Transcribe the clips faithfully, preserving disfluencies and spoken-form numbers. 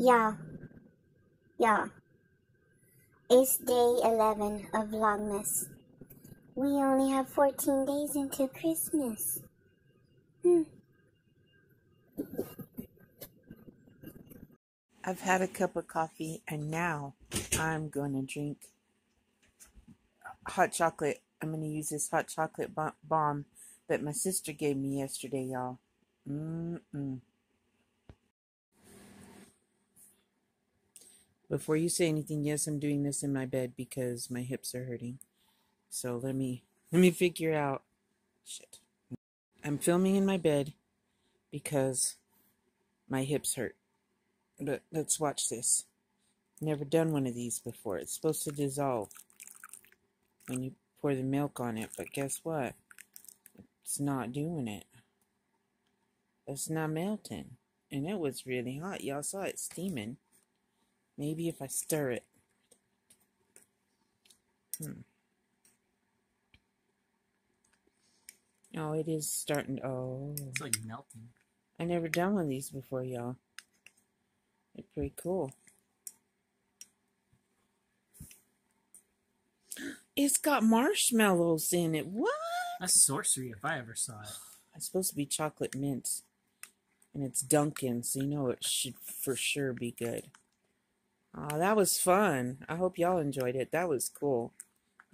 Yeah, yeah. It's day eleven of Vlogmas. We only have fourteen days until Christmas. Hmm. I've had a cup of coffee and now I'm gonna drink hot chocolate. I'm gonna use this hot chocolate bomb that my sister gave me yesterday, y'all. Mm-mm. Before you say anything, yes, I'm doing this in my bed because my hips are hurting. So let me let me figure out shit. I'm filming in my bed because my hips hurt. But let's watch this. Never done one of these before. It's supposed to dissolve when you pour the milk on it, but guess what? It's not doing it. It's not melting. And it was really hot. Y'all saw it steaming. Maybe if I stir it. Hmm. Oh, it is starting. Oh. It's like melting. I never done one of these before, y'all. They're pretty cool. It's got marshmallows in it. What? That's sorcery if I ever saw it. It's supposed to be chocolate mints. And it's Dunkin', so you know it should for sure be good. Oh, that was fun. I hope y'all enjoyed it. That was cool.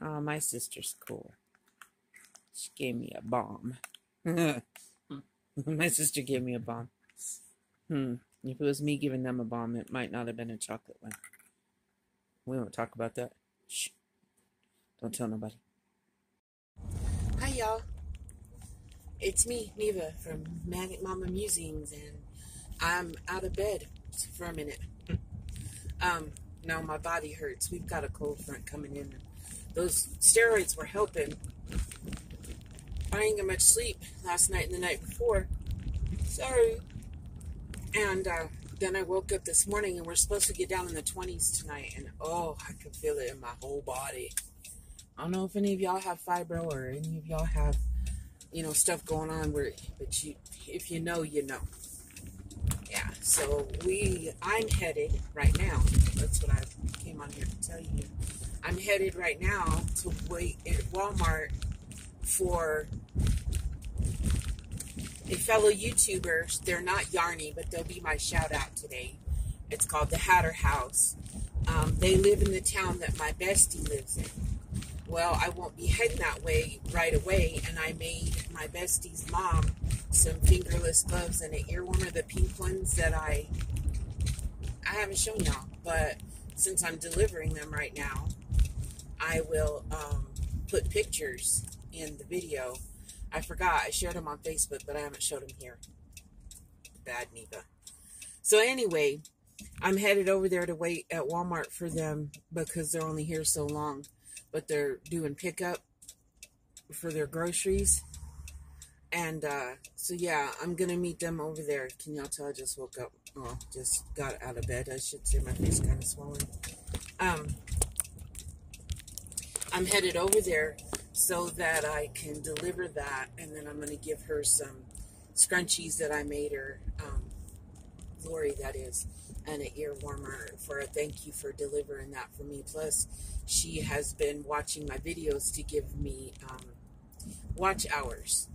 Oh, my sister's cool. She gave me a bomb. My sister gave me a bomb. Hmm. If it was me giving them a bomb, it might not have been a chocolate one. We won't talk about that. Shh. Don't tell nobody. Hi, y'all. It's me, Neva, from Manic Mama Musings, and I'm out of bed for a minute. Um, no, my body hurts. We've got a cold front coming in. Those steroids were helping. I didn't get much sleep last night and the night before. Sorry. And uh, then I woke up this morning, and we're supposed to get down in the twenties tonight, and oh, I could feel it in my whole body. I don't know if any of y'all have fibro or any of y'all have, you know, stuff going on where, but you, if you know, you know. Yeah, so we, I'm headed right now. That's what I came on here to tell you. I'm headed right now to wait at Walmart for a fellow YouTuber. They're not Yarny, but they'll be my shout out today. It's called the Hatter House. Um, they live in the town that my bestie lives in. Well, I won't be heading that way right away, and I made my bestie's mom some fingerless gloves and an ear warmer, the pink ones that I I haven't shown y'all, but since I'm delivering them right now, I will um, put pictures in the video. I forgot, I shared them on Facebook, but I haven't showed them here. Bad Neva. So anyway, I'm headed over there to wait at Walmart for them because they're only here so long, but they're doing pickup for their groceries. And, uh, so yeah, I'm gonna meet them over there. Can y'all tell I just woke up? Oh, just got out of bed. I should say my face kind of swollen. Um, I'm headed over there so that I can deliver that. And then I'm gonna give her some scrunchies that I made her, um, Lori, that is, and an ear warmer for a thank you for delivering that for me. Plus, she has been watching my videos to give me, um, watch hours.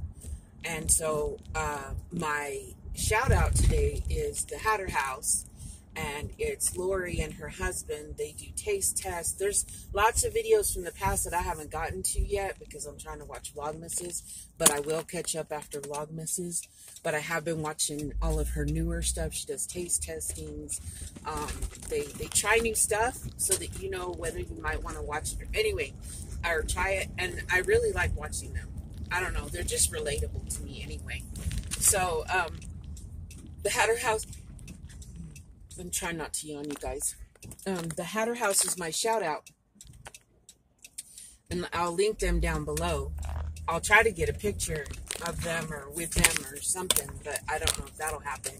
And so uh, my shout out today is the Hatter House, and it's Lori and her husband. They do taste tests. There's lots of videos from the past that I haven't gotten to yet because I'm trying to watch Vlogmases, but I will catch up after Vlogmases. But I have been watching all of her newer stuff. She does taste testings. Um, they, they try new stuff so that you know whether you might want to watch it or, anyway, or try it. And I really like watching them. I don't know. They're just relatable to me anyway. So, um, the Hatter House, I'm trying not to yawn, you guys. Um, the Hatter House is my shout out. And I'll link them down below. I'll try to get a picture of them or with them or something, but I don't know if that'll happen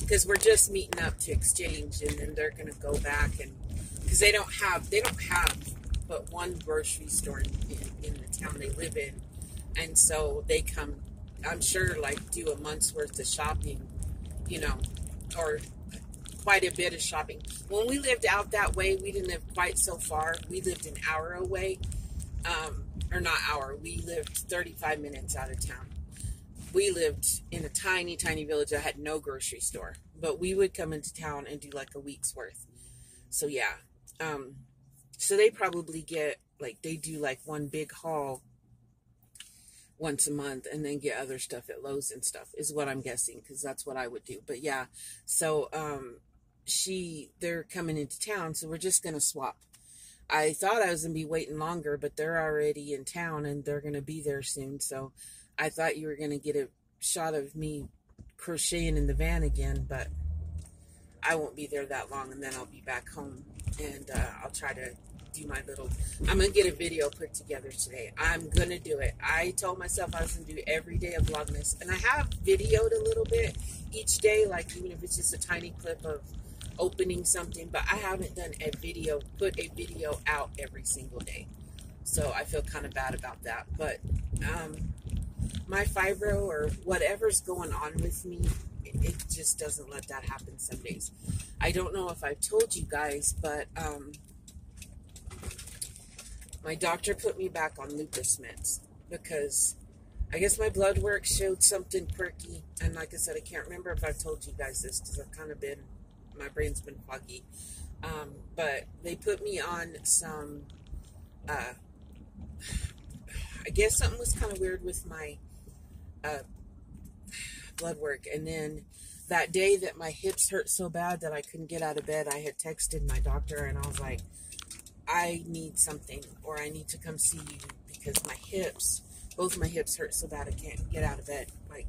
because we're just meeting up to exchange, and then they're going to go back and, because they don't have, they don't have but one grocery store in, in, in the town they live in. And so they come, I'm sure, like do a month's worth of shopping, you know, or quite a bit of shopping. When we lived out that way, we didn't live quite so far. We lived an hour away, um, or not hour. We lived thirty-five minutes out of town. We lived in a tiny, tiny village that had no grocery store, but we would come into town and do like a week's worth. So yeah, um, so they probably get like, they do like one big haul once a month and then get other stuff at Lowe's and stuff is what I'm guessing, because that's what I would do. But yeah, so um, she, they're coming into town, so we're just going to swap. I thought I was going to be waiting longer, but they're already in town and they're going to be there soon. So I thought you were going to get a shot of me crocheting in the van again, but I won't be there that long, and then I'll be back home, and uh, I'll try to do my little, I'm going to get a video put together today. I'm going to do it. I told myself I was going to do every day of Vlogmas, and I have videoed a little bit each day, like even if it's just a tiny clip of opening something, but I haven't done a video, put a video out every single day, so I feel kind of bad about that, but um, my fibro or whatever's going on with me, it just doesn't let that happen some days. I don't know if I've told you guys, but um, my doctor put me back on lupus meds because I guess my blood work showed something quirky. And like I said, I can't remember if I've told you guys this because I've kind of been, my brain's been foggy. Um, but they put me on some, uh, I guess something was kind of weird with my uh, blood work. And then that day that my hips hurt so bad that I couldn't get out of bed, I had texted my doctor and I was like, I need something, or I need to come see you because my hips, both my hips hurt so bad I can't get out of bed. Like,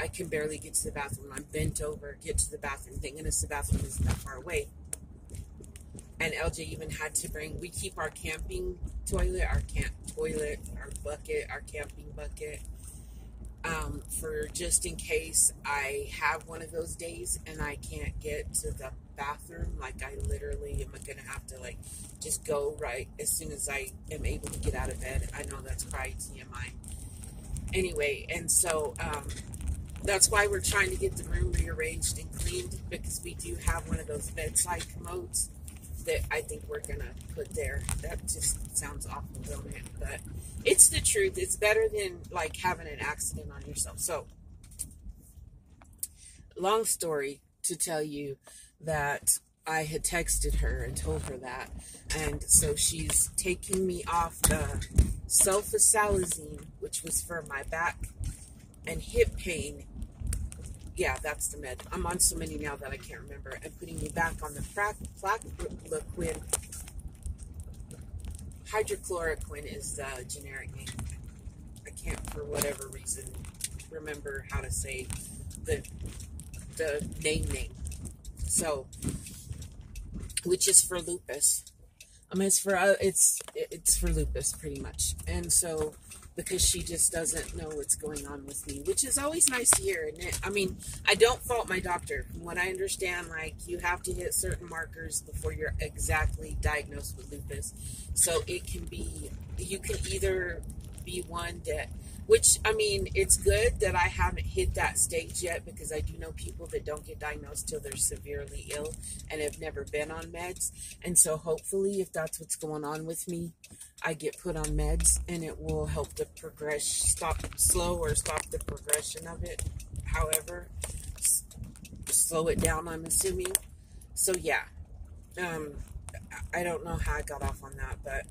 I can barely get to the bathroom. I'm bent over, get to the bathroom, thinking this the bathroom isn't that far away. And L J even had to bring, we keep our camping toilet, our camp toilet, our bucket, our camping bucket, um, for just in case I have one of those days and I can't get to the bathroom. Like, I literally am going to have to, like, just go right as soon as I am able to get out of bed. I know that's probably T M I. Anyway, and so, um, that's why we're trying to get the room rearranged and cleaned, because we do have one of those bedside commodes that I think we're going to put there. That just sounds awful, don't it? But it's the truth. It's better than, like, having an accident on yourself. So, long story to tell you that I had texted her and told her that. And so she's taking me off the sulfasalazine, which was for my back and hip pain. Yeah, that's the med. I'm on so many now that I can't remember. And putting me back on the Plaquenil. Hydrochloroquine is the generic name. I can't, for whatever reason, remember how to say the the name name. So, which is for lupus. I mean, it's for uh, it's it's for lupus pretty much. And so, because she just doesn't know what's going on with me, which is always nice to hear. And I mean, I don't fault my doctor. From what I understand, like, you have to hit certain markers before you're exactly diagnosed with lupus. So it can be, you can either be one that, which, I mean, it's good that I haven't hit that stage yet, because I do know people that don't get diagnosed till they're severely ill and have never been on meds. And so hopefully, if that's what's going on with me, I get put on meds and it will help the progress, stop, slow or stop the progression of it. However, s slow it down, I'm assuming. So yeah, um, I don't know how I got off on that, but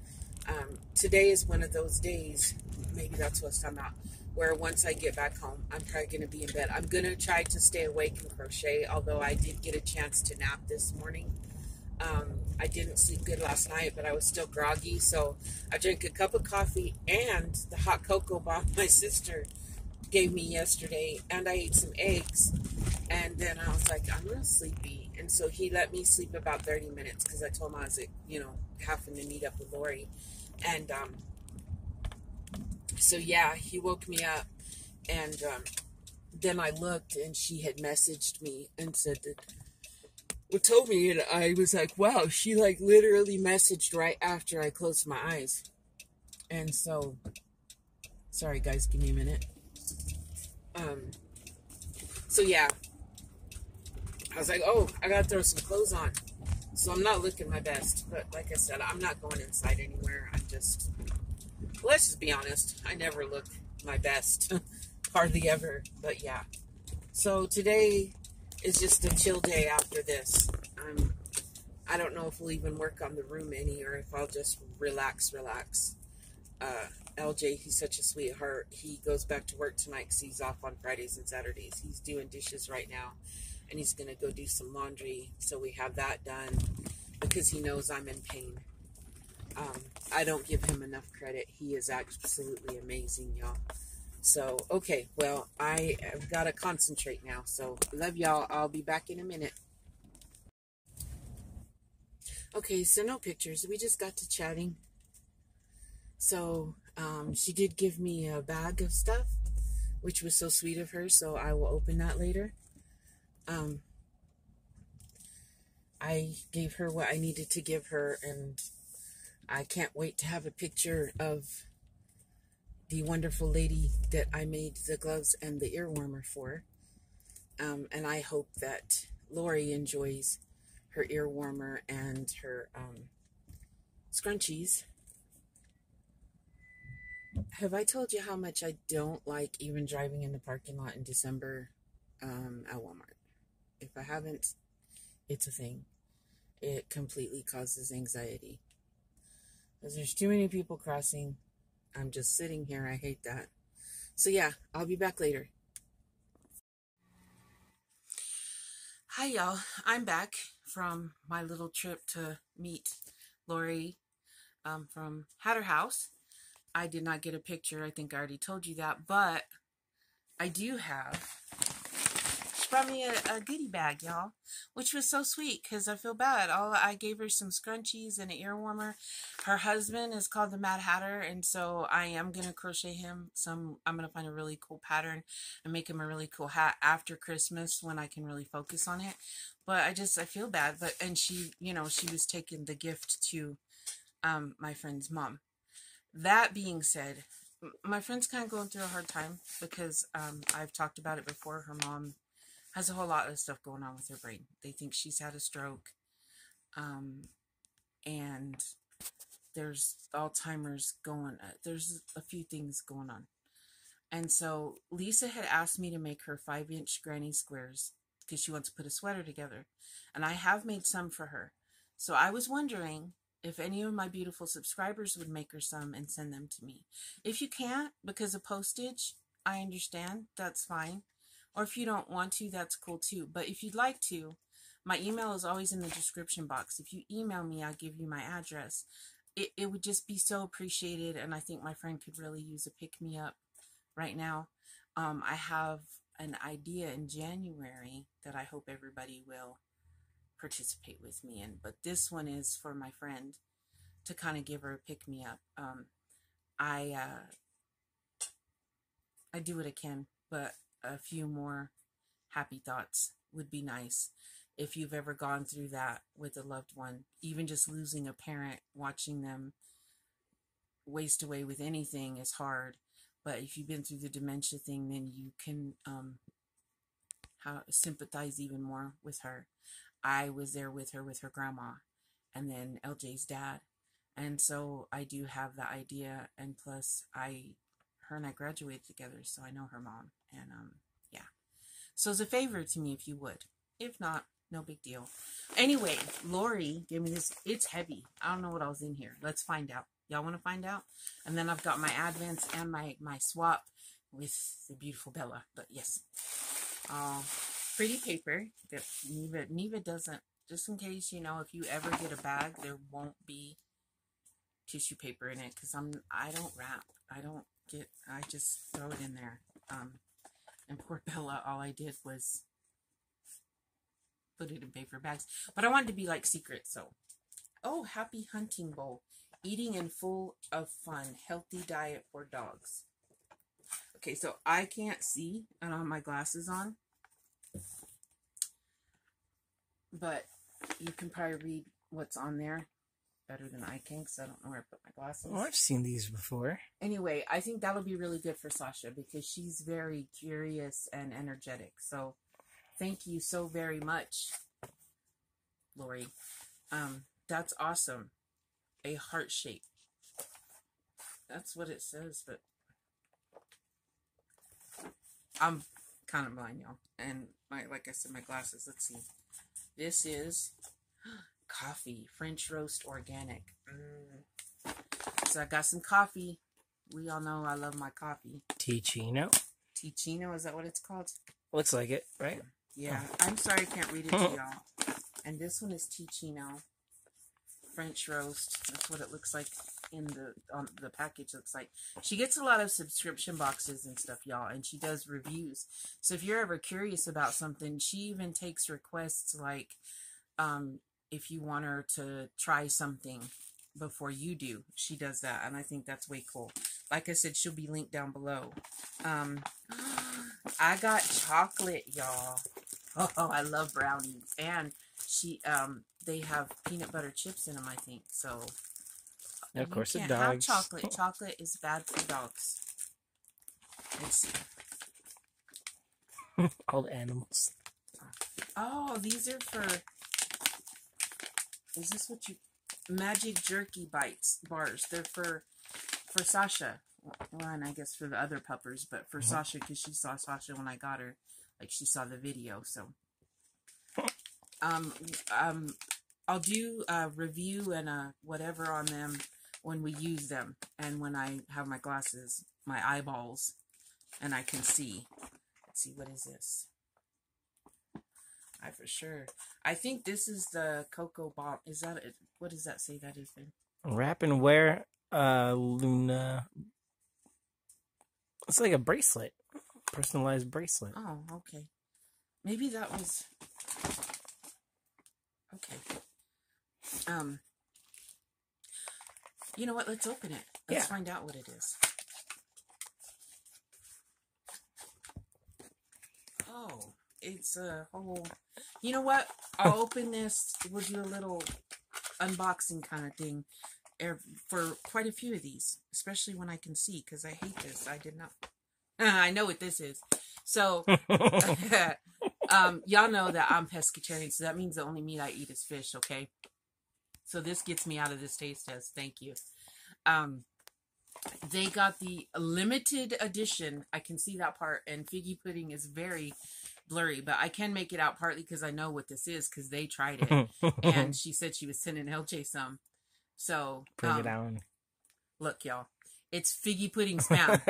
um, today is one of those days, maybe that's what's time out, where once I get back home, I'm probably going to be in bed. I'm going to try to stay awake and crochet, although I did get a chance to nap this morning. Um, I didn't sleep good last night, but I was still groggy, so I drank a cup of coffee and the hot cocoa bomb my sister gave me yesterday, and I ate some eggs, and then I was like, I'm real sleepy, and so he let me sleep about thirty minutes, because I told him I was, like, you know, having to meet up with Lori, and, um, so yeah, he woke me up, and, um, then I looked, and she had messaged me and said that, well, told me, and I was like, wow, she, like, literally messaged right after I closed my eyes. And so, sorry guys, give me a minute. Um, so yeah, I was like, oh, I gotta throw some clothes on. So I'm not looking my best, but like I said, I'm not going inside anywhere. I'm just, let's just be honest, I never look my best, hardly ever, but yeah. So today is just a chill day after this. I'm, I don't know if we'll even work on the room any, or if I'll just relax, relax. Uh, L J, he's such a sweetheart. He goes back to work tonight because he's off on Fridays and Saturdays. He's doing dishes right now, and he's going to go do some laundry, so we have that done, because he knows I'm in pain. Um, I don't give him enough credit. He is absolutely amazing, y'all. So, okay, well, I have got to concentrate now, so love y'all. I'll be back in a minute. Okay, so no pictures. We just got to chatting. So, um, she did give me a bag of stuff, which was so sweet of her, so I will open that later. Um, I gave her what I needed to give her, and I can't wait to have a picture of the wonderful lady that I made the gloves and the ear warmer for. Um, and I hope that Lori enjoys her ear warmer and her um, scrunchies. Have I told you how much I don't like even driving in the parking lot in December um, at Walmart? If I haven't, it's a thing. It completely causes anxiety. Because there's too many people crossing. I'm just sitting here. I hate that. So yeah, I'll be back later. Hi y'all. I'm back from my little trip to meet Lori um, from Hatter House. I did not get a picture. I think I already told you that. But I do have... brought me a, a goodie bag, y'all, which was so sweet because I feel bad. All I gave her some scrunchies and an ear warmer. Her husband is called the Mad Hatter, and so I am gonna crochet him some. I'm gonna find a really cool pattern and make him a really cool hat after Christmas when I can really focus on it. But I just I feel bad. But and she, you know, she was taking the gift to um, my friend's mom. That being said, my friend's kind of going through a hard time because um, I've talked about it before. Her mom has a whole lot of stuff going on with her brain. They think she's had a stroke. Um, and there's Alzheimer's going on. There's a few things going on. And so Lisa had asked me to make her five inch granny squares because she wants to put a sweater together. And I have made some for her. So I was wondering if any of my beautiful subscribers would make her some and send them to me. If you can't, because of postage, I understand. That's fine. Or if you don't want to, that's cool too. But if you'd like to, my email is always in the description box. If you email me, I'll give you my address. It, it would just be so appreciated. And I think my friend could really use a pick-me-up right now. Um, I have an idea in January that I hope everybody will participate with me in. But this one is for my friend to kind of give her a pick-me-up. Um, I, uh, I do what I can, but... a few more happy thoughts would be nice. If you've ever gone through that with a loved one, even just losing a parent, watching them waste away with anything is hard. But if you've been through the dementia thing, then you can um, how, sympathize even more with her. I was there with her, with her grandma, and then L J's dad. And so I do have the idea, and plus I, her and I graduated together, so I know her mom. And, um, yeah. So it's a favor to me if you would. If not, no big deal. Anyway, Lori gave me this. It's heavy. I don't know what all's in here. Let's find out. Y'all want to find out? And then I've got my Advents and my, my swap with the beautiful Bella. But, yes. Uh, pretty paper that Neva, Neva doesn't. Just in case, you know, if you ever get a bag, there won't be tissue paper in it. Because I'm, I don't wrap. I don't get, I just throw it in there. Um. And poor Bella, all I did was put it in paper bags. But I wanted to be like secret, so. Oh, happy hunting bowl. Eating and full of fun. Healthy diet for dogs. Okay, so I can't see. I don't have my glasses on. But you can probably read what's on there better than I can, because I don't know where I put my glasses. Oh, I've seen these before. Anyway, I think that'll be really good for Sasha, because she's very curious and energetic. So Thank you so very much, Lori. Um, that's awesome. A heart shape. That's what it says, but I'm kind of blind, y'all. And my, like I said, my glasses. Let's see. This is coffee, French roast, organic. Mm. So I got some coffee. We all know I love my coffee. Ticino. Ticino, is that what it's called? Looks like it, right? Yeah. Oh. I'm sorry I can't read it to y'all. And this one is Ticino, French roast. That's what it looks like in the on the package. Looks like she gets a lot of subscription boxes and stuff, y'all, and she does reviews. So if you're ever curious about something, she even takes requests, like um, if you want her to try something before you do, she does that, and I think that's way cool. Like I said, she'll be linked down below. Um, I got chocolate, y'all. Oh, I love brownies, and she um they have peanut butter chips in them, I think. So and of course, you can't the dogs. Have chocolate. Oh. Chocolate is bad for dogs. Let's see. All the animals. Oh, these are for. Is this what you? Magic jerky bites bars. They're for for Sasha. Well, and I guess for the other puppers, but for mm-hmm. Sasha, because she saw Sasha when I got her. Like, she saw the video, so. Um, um, I'll do a review and a whatever on them when we use them. And when I have my glasses, my eyeballs, and I can see. Let's see, what is this? I for sure. I think this is the Cocoa Bomb. Is that it? What does that say that is there? Wrap and wear, uh, Luna. It's like a bracelet. Personalized bracelet. Oh, okay. Maybe that was... Okay. Um. You know what? Let's open it. Let's yeah. find out what it is. Oh, it's a whole... You know what? I'll open this. We'll do a little unboxing kind of thing for quite a few of these, especially when I can see, because I hate this. I did not... I know what this is. So, um, y'all know that I'm pescatarian, so that means the only meat I eat is fish, okay? So this gets me out of this taste test. Thank you. Um, they got the limited edition. I can see that part, and figgy pudding is very blurry, but I can make it out partly because I know what this is because they tried it, and she said she was sending L J some. So, bring um, it on. Look, y'all. It's figgy pudding spam.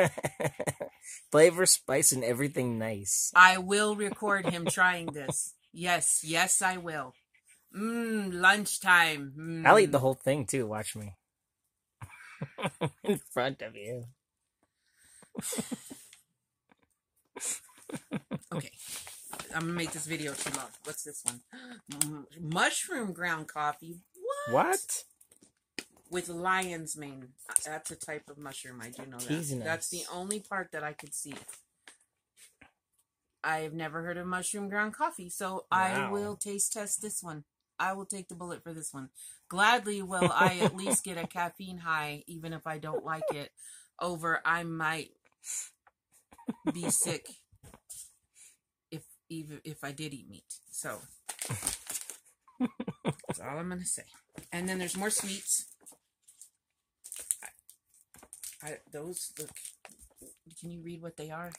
Flavor, spice, and everything nice. I will record him trying this. Yes, yes, I will. Mmm, lunchtime. Mm. I'll eat the whole thing, too. Watch me. In front of you. Okay. I'm going to make this video too long. What's this one? Mushroom ground coffee. What? What? With lion's mane. That's a type of mushroom. I do know that. That's the only part that I could see. I have never heard of mushroom ground coffee, so wow. I will taste test this one. I will take the bullet for this one. Gladly will I at least get a caffeine high, even if I don't like it, over I might be sick if even if I did eat meat. So that's all I'm going to say. And then there's more sweets. I, those look. Can you read what they are?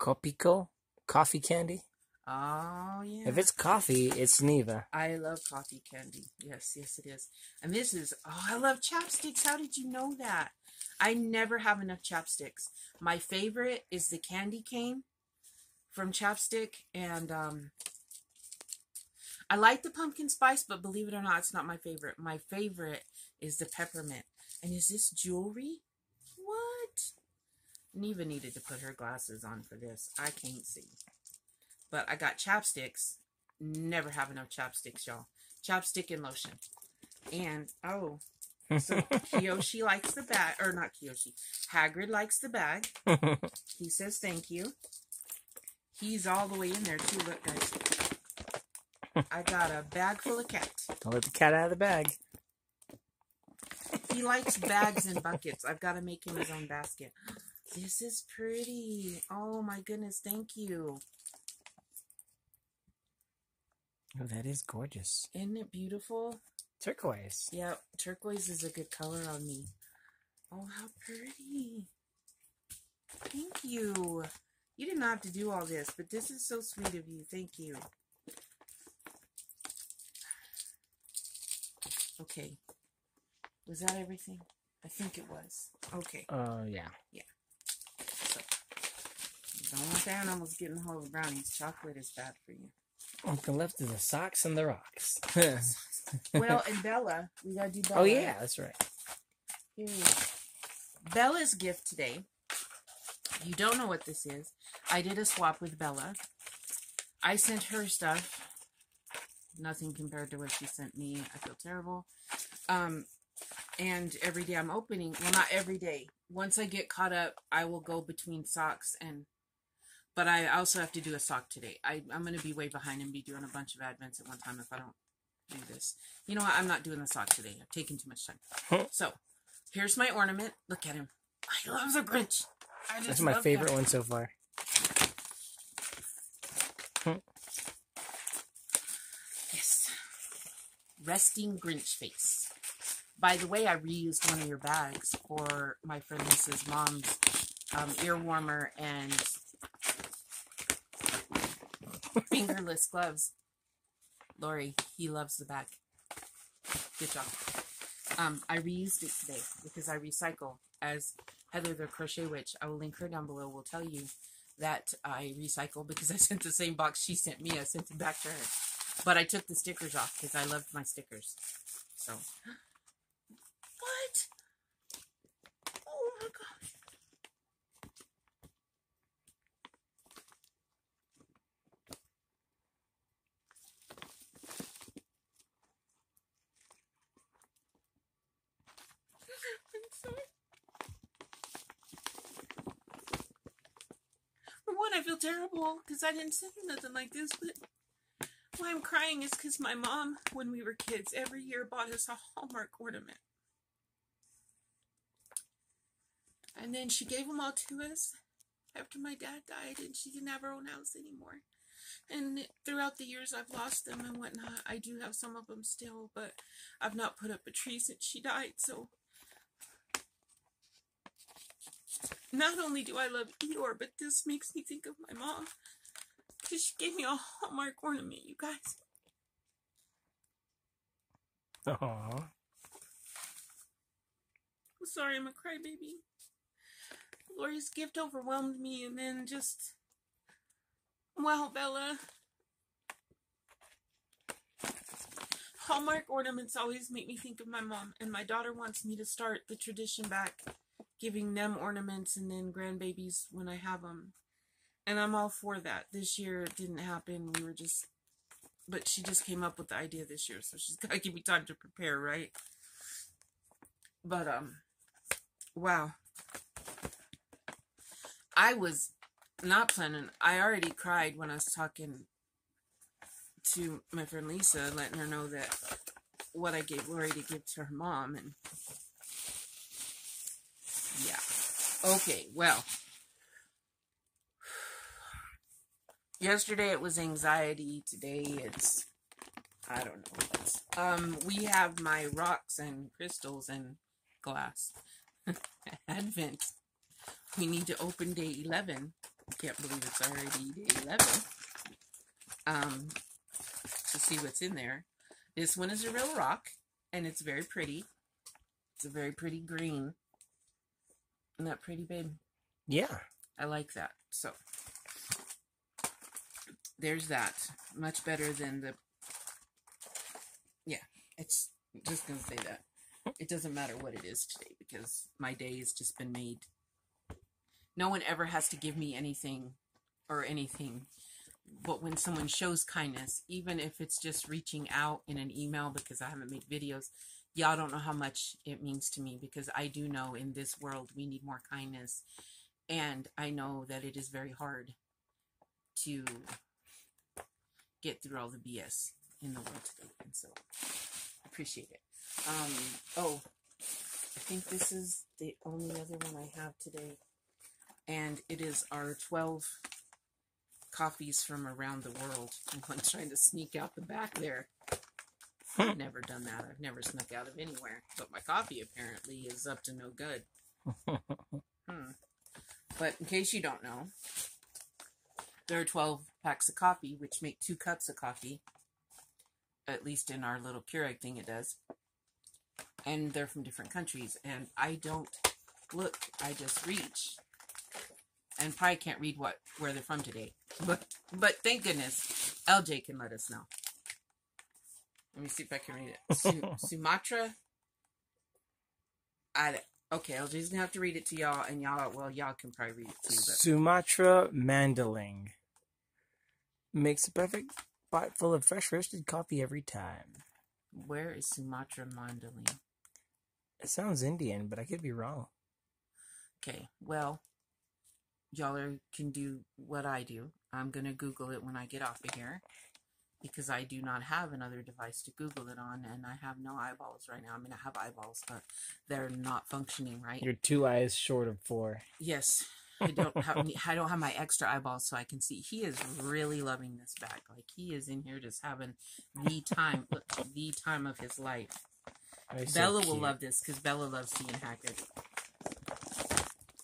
Copico, coffee candy. Oh yeah. If it's coffee, it's Neva. I love coffee candy. Yes, yes, it is. And this is. Oh, I love chapsticks. How did you know that? I never have enough chapsticks. My favorite is the candy cane from Chapstick, and um, I like the pumpkin spice, but believe it or not, it's not my favorite. My favorite is the peppermint. And is this jewelry? What? Neva needed to put her glasses on for this. I can't see. But I got chapsticks. Never have enough chapsticks, y'all. Chapstick and lotion. And, oh. So, Kiyoshi likes the bag. Or, not Kiyoshi. Hagrid likes the bag. He says thank you. He's all the way in there, too. Look, guys. I got a bag full of cat. Don't let the cat out of the bag. He likes bags and buckets. I've got to make him his own basket. This is pretty. Oh, my goodness. Thank you. Oh, that is gorgeous. Isn't it beautiful? Turquoise. Yeah, turquoise is a good color on me. Oh, how pretty. Thank you. You didn't have to do all this, but this is so sweet of you. Thank you. Okay. Was that everything? I think it was. Okay. Uh, yeah. Yeah. So, don't want that almost getting a hold of brownies. Chocolate is bad for you. All the left is the socks and the rocks. Well, and Bella. We gotta do Bella. Oh, yeah, that's right. Here we go. Bella's gift today. You don't know what this is. I did a swap with Bella. I sent her stuff. Nothing compared to what she sent me. I feel terrible. Um, and every day I'm opening. Well, not every day. Once I get caught up, I will go between socks and... But I also have to do a sock today. I, I'm going to be way behind and be doing a bunch of advents at one time if I don't do this. You know what? I'm not doing the sock today. I've taken too much time. So, here's my ornament. Look at him. I love the Grinch. I just That's my favorite that. one so far. Yes. Resting Grinch face. By the way, I reused one of your bags for my friend Missus Mom's um, ear warmer and... fingerless gloves. Lori, he loves the back. Good job. Um, I reused it today because I recycle. As Heather the Crochet Witch, I will link her down below, will tell you that I recycle because I sent the same box she sent me. I sent it back to her. But I took the stickers off because I loved my stickers. So. What? Oh my gosh. I feel terrible because I didn't send nothing like this, but why I'm crying is because my mom, when we were kids, every year bought us a Hallmark ornament. And then she gave them all to us after my dad died, and she didn't have her own house anymore. And throughout the years, I've lost them and whatnot. I do have some of them still, but I've not put up a tree since she died, so... Not only do I love Eeyore, but this makes me think of my mom. Because she gave me a Hallmark ornament, you guys. Aww. I'm sorry, I'm a crybaby. Lori's gift overwhelmed me, and then just... Wow, Bella. Hallmark ornaments always make me think of my mom, and my daughter wants me to start the tradition back. Giving them ornaments and then grandbabies when I have them. And I'm all for that. This year it didn't happen. We were just, but she just came up with the idea this year. So she's got to give me time to prepare, right? But, um, wow. I was not planning. I already cried when I was talking to my friend Lisa, letting her know that what I gave Lori to give to her mom and... Yeah. Okay, well. Yesterday it was anxiety. Today it's... I don't know what it is. Um, we have my rocks and crystals and glass. Advent. We need to open day eleven. Can't believe it's already day eleven. Um, to see what's in there. This one is a real rock. And it's very pretty. It's a very pretty green. Isn't that pretty, babe? Yeah. I like that. So, there's that. Much better than the... Yeah, it's just going to say that. It doesn't matter what it is today because my day has just been made. No one ever has to give me anything or anything. But when someone shows kindness, even if it's just reaching out in an email because I haven't made videos... Y'all don't know how much it means to me because I do know in this world we need more kindness. And I know that it is very hard to get through all the B S in the world today. And so, I appreciate it. Um, oh, I think this is the only other one I have today. And it is our twelve coffees from around the world. I'm like trying to sneak out the back there. I've never done that. I've never snuck out of anywhere. But my coffee apparently is up to no good. hmm. But in case you don't know, there are twelve packs of coffee, which make two cups of coffee. At least in our little Keurig thing it does. And they're from different countries. And I don't look. I just reach. And probably can't read what where they're from today. But, but thank goodness L J can let us know. Let me see if I can read it. Su Sumatra. I, okay, I'll just have to read it to y'all, and y'all, well, y'all can probably read it too. But. Sumatra Mandeling makes a perfect pot full of fresh roasted coffee every time. Where is Sumatra Mandeling? It sounds Indian, but I could be wrong. Okay, well, y'all can do what I do. I'm going to Google it when I get off of here. Because I do not have another device to Google it on, and I have no eyeballs right now. I mean, I have eyeballs, but they're not functioning right. You're two eyes short of four. Yes, I don't have. I don't have my extra eyeballs, so I can see. He is really loving this bag. Like he is in here just having the time, the time of his life. That's Bella so will love this because Bella loves seeing Hagrid.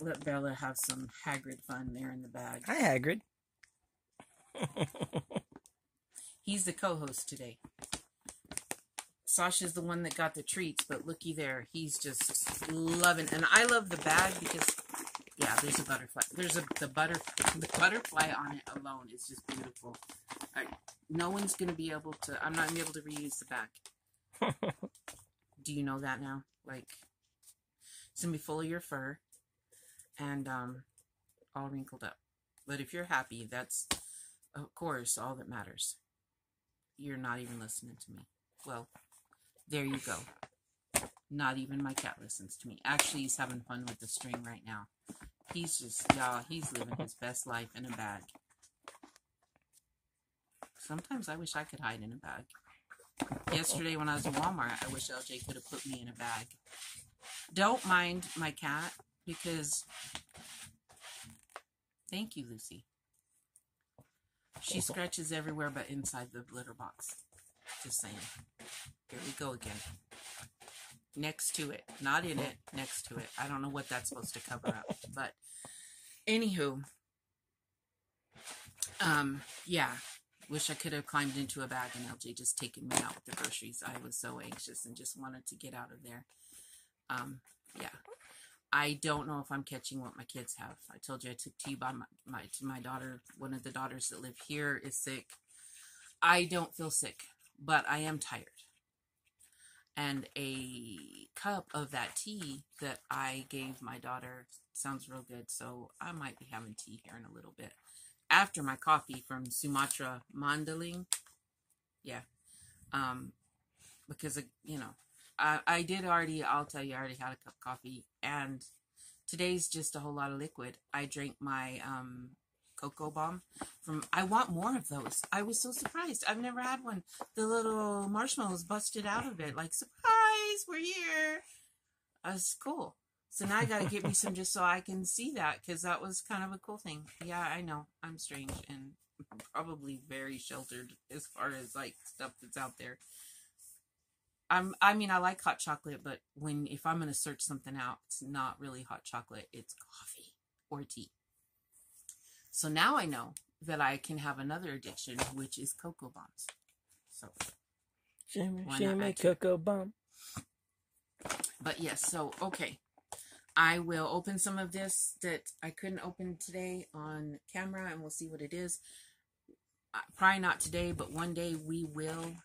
Let Bella have some Hagrid fun there in the bag. Hi, Hagrid. He's the co-host today. Sasha's the one that got the treats, but looky there. He's just loving. And I love the bag because, yeah, there's a butterfly. There's a the, butter, the butterfly on it alone is just beautiful. Right, no one's going to be able to, I'm not going to be able to reuse the bag. Do you know that now? Like, it's going to be full of your fur and um, all wrinkled up. But if you're happy, that's, of course, all that matters. You're not even listening to me. Well, there you go. Not even my cat listens to me. Actually, he's having fun with the string right now. He's just, y'all, he's living his best life in a bag. Sometimes I wish I could hide in a bag. Yesterday when I was in Walmart, I wish L J could have put me in a bag. Don't mind my cat because... Thank you, Lucy. She scratches everywhere but inside the litter box. Just saying. Here we go again. Next to it. Not in it. Next to it. I don't know what that's supposed to cover up. But, anywho. Um, yeah. Wish I could have climbed into a bag and L J just taken me out with the groceries. I was so anxious and just wanted to get out of there. Um, yeah. I don't know if I'm catching what my kids have. I told you I took tea by my, my, my daughter. One of the daughters that live here is sick. I don't feel sick, but I am tired. And a cup of that tea that I gave my daughter sounds real good. So I might be having tea here in a little bit. After my coffee from Sumatra Mandeling. Yeah. Um, because, you know. I, I did already, I'll tell you, I already had a cup of coffee, and today's just a whole lot of liquid. I drank my um, Cocoa Bomb from, I want more of those. I was so surprised. I've never had one. The little marshmallows busted out of it, like, surprise, we're here. That's cool. So now I got to get me some just so I can see that, because that was kind of a cool thing. Yeah, I know, I'm strange, and probably very sheltered as far as, like, stuff that's out there. I'm, I mean, I like hot chocolate, but when, if I'm going to search something out, it's not really hot chocolate. It's coffee or tea. So now I know that I can have another addiction, which is Cocoa Bombs. So, shimmy, shimmy, Cocoa Bomb. But yes, so, okay. I will open some of this that I couldn't open today on camera, and we'll see what it is. Probably not today, but one day we will,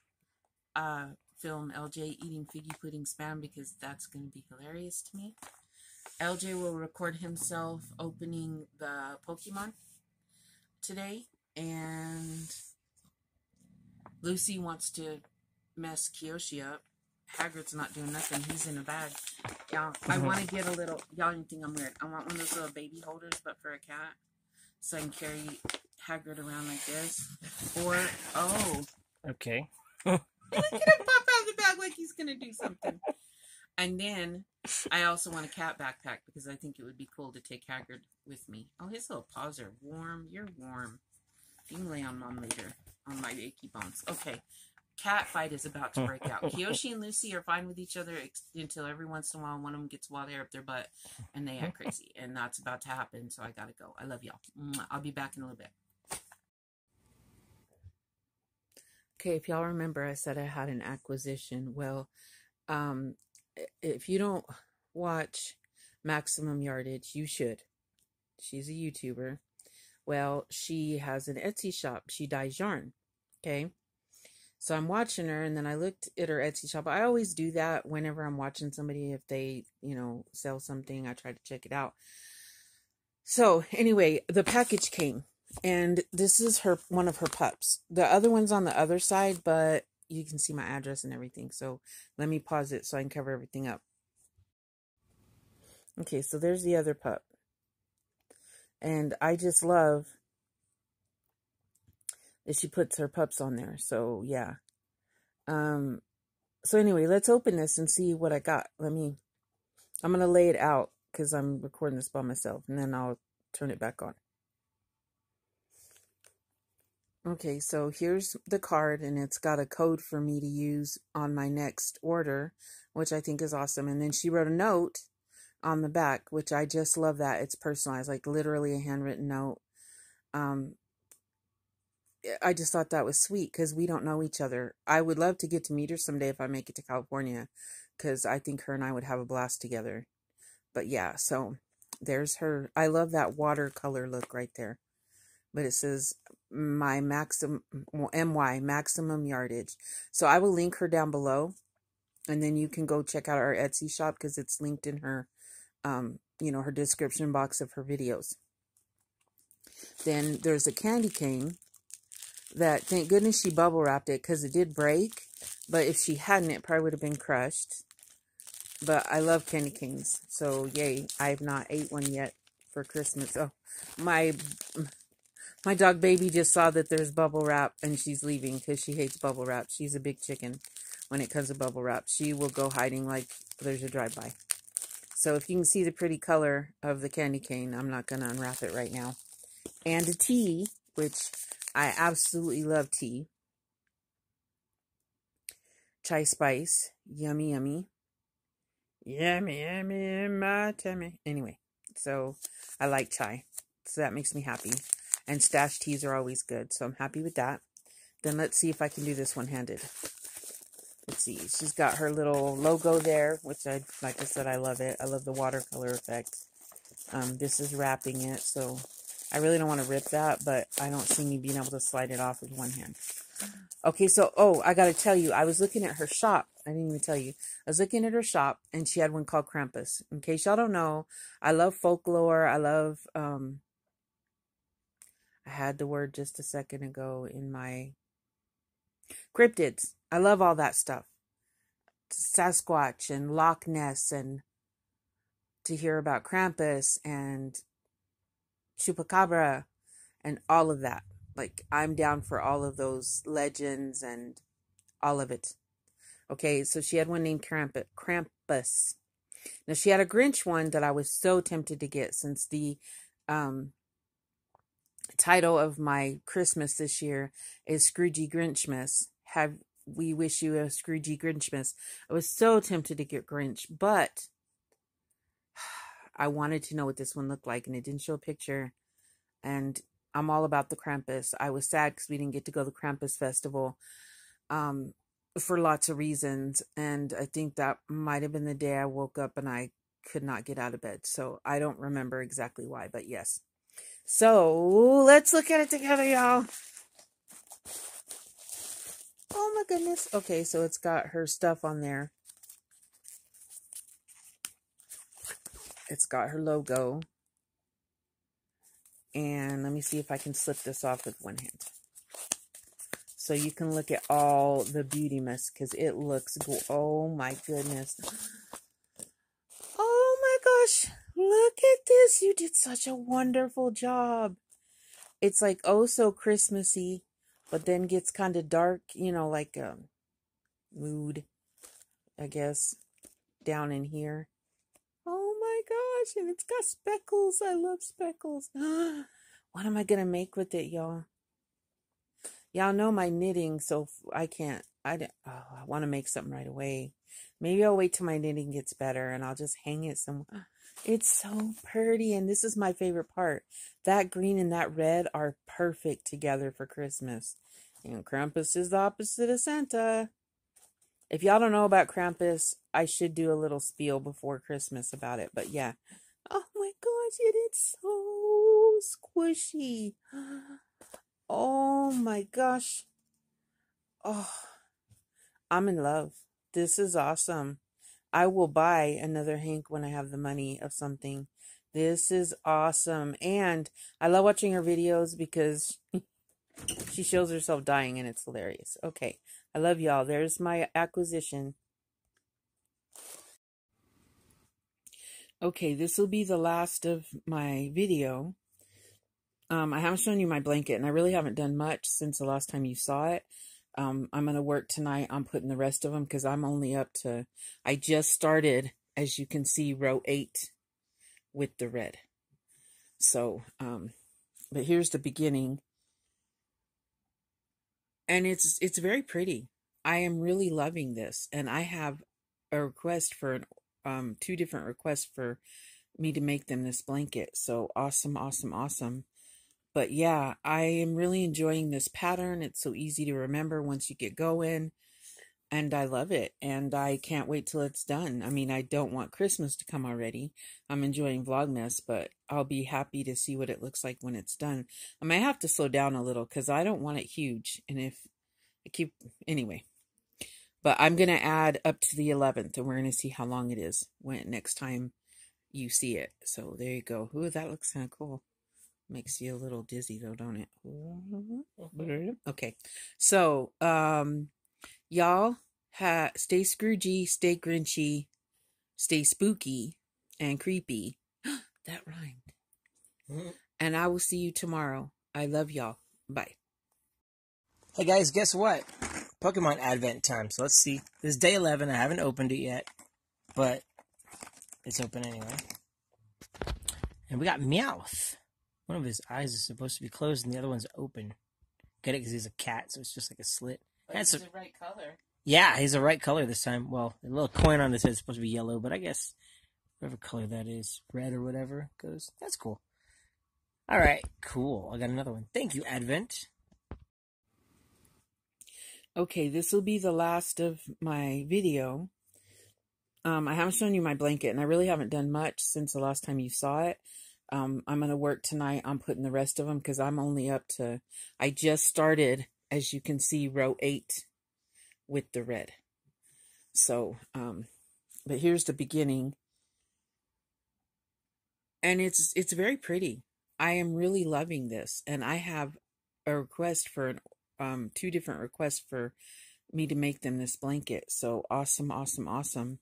uh, film L J eating figgy pudding spam because that's going to be hilarious to me. L J will record himself opening the Pokemon today, and Lucy wants to mess Kyoshi up. Hagrid's not doing nothing. He's in a bag. Y'all, I want to get a little, y'all don't think I'm weird. I want one of those little baby holders, but for a cat, so I can carry Hagrid around like this. Or, oh. Okay. Look at him pop out of the bag like he's going to do something. And then I also want a cat backpack because I think it would be cool to take Hagrid with me. Oh, his little paws are warm. You're warm. You can lay on mom later, on my achy bones. Okay, cat fight is about to break out. Kiyoshi and Lucy are fine with each other until every once in a while one of them gets wild hair up their butt and they act crazy. And that's about to happen, so I gotta go. I love y'all. I'll be back in a little bit. Okay, if y'all remember, I said I had an acquisition. Well, um, if you don't watch Maximum Yardage, you should. She's a YouTuber. Well, she has an Etsy shop. She dyes yarn. Okay. So I'm watching her, and then I looked at her Etsy shop. I always do that whenever I'm watching somebody. If they, you know, sell something, I try to check it out. So anyway, the package came. And this is her, one of her pups. The other one's on the other side, but you can see my address and everything. So let me pause it so I can cover everything up. Okay, so there's the other pup. And I just love that she puts her pups on there. So yeah. Um, so anyway, let's open this and see what I got. Let me, I'm going to lay it out because I'm recording this by myself, and then I'll turn it back on. Okay, so here's the card, and it's got a code for me to use on my next order, which I think is awesome. And then she wrote a note on the back, which I just love that. It's personalized, like literally a handwritten note. Um, I just thought that was sweet because we don't know each other. I would love to get to meet her someday if I make it to California, because I think her and I would have a blast together. But yeah, so there's her. I love that watercolor look right there. But it says my maximum, well, M Y, Maximum Yardage. So I will link her down below. And then you can go check out our Etsy shop because it's linked in her, um, you know, her description box of her videos. Then there's a candy cane that, thank goodness she bubble wrapped it because it did break. But if she hadn't, it probably would have been crushed. But I love candy canes. So yay, I have not ate one yet for Christmas. Oh, my... My dog Baby just saw that there's bubble wrap, and she's leaving because she hates bubble wrap. She's a big chicken when it comes to bubble wrap. She will go hiding like there's a drive-by. So if you can see the pretty color of the candy cane, I'm not going to unwrap it right now. And a tea, which I absolutely love tea. Chai spice. Yummy, yummy. Yummy, yummy in my tummy. Anyway, so I like chai. So that makes me happy. And stash teas are always good, so I'm happy with that. Then let's see if I can do this one-handed. Let's see. She's got her little logo there, which, I like I said, I love it. I love the watercolor effect. Um, this is wrapping it, so I really don't want to rip that, but I don't see me being able to slide it off with one hand. Okay, so, oh, I got to tell you, I was looking at her shop. I didn't even tell you. I was looking at her shop, and she had one called Krampus. In case y'all don't know, I love folklore. I love... Um, I had the word just a second ago in my cryptids. I love all that stuff. Sasquatch and Loch Ness, and to hear about Krampus and Chupacabra and all of that. Like, I'm down for all of those legends and all of it. Okay, so she had one named Krampus. Now, she had a Grinch one that I was so tempted to get since the... um. title of my Christmas this year is Scroogey Grinchmas. Have we wish you a Scroogey Grinchmas. I was so tempted to get Grinch, but I wanted to know what this one looked like, and it didn't show a picture. And I'm all about the Krampus. I was sad because we didn't get to go to the Krampus festival um, for lots of reasons. And I think that might have been the day I woke up and I could not get out of bed. So I don't remember exactly why, but yes. So, let's look at it together, y'all. Oh, my goodness. Okay, so it's got her stuff on there. It's got her logo. And let me see if I can slip this off with one hand. So, you can look at all the beauty mist because it looks cool. Oh, my goodness. Oh, my gosh. Look at this. You did such a wonderful job. It's like, oh, so Christmassy, but then gets kind of dark, you know, like a mood, I guess, down in here. Oh, my gosh. And it's got speckles. I love speckles. What am I going to make with it, y'all? Y'all know my knitting, so I can't, I, oh, I want to make something right away. Maybe I'll wait till my knitting gets better and I'll just hang it somewhere. It's so pretty, and this is my favorite part. That green and that red are perfect together for Christmas. And Krampus is the opposite of Santa. If y'all don't know about Krampus, I should do a little spiel before Christmas about it. But yeah. Oh my gosh, it is so squishy. Oh my gosh. Oh, I'm in love. This is awesome. I will buy another Hank when I have the money of something. This is awesome. And I love watching her videos because she shows herself dying and it's hilarious. Okay. I love y'all. There's my acquisition. Okay. This will be the last of my video. Um, I haven't shown you my blanket, and I really haven't done much since the last time you saw it. Um, I'm going to work tonight on putting the rest of them because I'm only up to, I just started, as you can see, row eight with the red. So, um, but here's the beginning. And it's, it's very pretty. I am really loving this. And I have a request for, an, um, two different requests for me to make them this blanket. So awesome, awesome, awesome. But yeah, I am really enjoying this pattern. It's so easy to remember once you get going. And I love it. And I can't wait till it's done. I mean, I don't want Christmas to come already. I'm enjoying Vlogmas, but I'll be happy to see what it looks like when it's done. I might have to slow down a little because I don't want it huge. And if I keep, anyway. But I'm going to add up to the eleventh, and we're going to see how long it is when next time you see it. So there you go. Ooh, that looks kind of cool. Makes you a little dizzy though, don't it? Okay. So, um, y'all ha stay Scroogey, stay Grinchy, stay spooky and creepy. That rhymed. And I will see you tomorrow. I love y'all. Bye. Hey guys, guess what? Pokemon Advent time. So let's see. This is day eleven. I haven't opened it yet, but it's open anyway. And we got Meowth. One of his eyes is supposed to be closed and the other one's open. Get it? Because he's a cat, so it's just like a slit. But that's he's a... the right color. Yeah, he's the right color this time. Well, the little coin on his head is supposed to be yellow, but I guess whatever color that is, red or whatever, goes. That's cool. All right, cool. I got another one. Thank you, Advent. Okay, this will be the last of my video. Um, I haven't shown you my blanket, and I really haven't done much since the last time you saw it. Um, I'm going to work tonight on putting the rest of them because I'm only up to, I just started, as you can see, row eight with the red. So, um, but here's the beginning. And it's, it's very pretty. I am really loving this. And I have a request for, an, um, two different requests for me to make them this blanket. So awesome, awesome, awesome.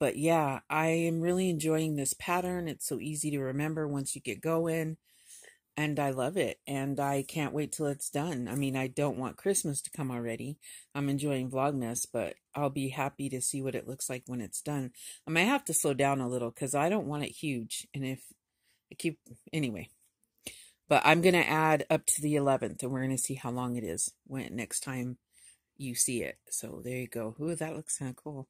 But yeah, I am really enjoying this pattern. It's so easy to remember once you get going. And I love it. And I can't wait till it's done. I mean, I don't want Christmas to come already. I'm enjoying Vlogmas, but I'll be happy to see what it looks like when it's done. I might have to slow down a little because I don't want it huge. And if I keep, anyway. But I'm going to add up to the eleventh, and we're going to see how long it is when next time you see it. So there you go. Ooh, that looks kind of cool.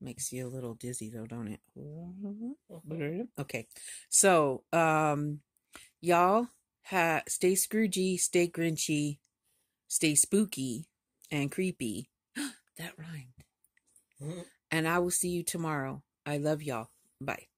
Makes you a little dizzy though, don't it? Okay. So, um, y'all ha stay Scroogey, stay Grinchy, stay spooky and creepy. That rhymed. And I will see you tomorrow. I love y'all. Bye.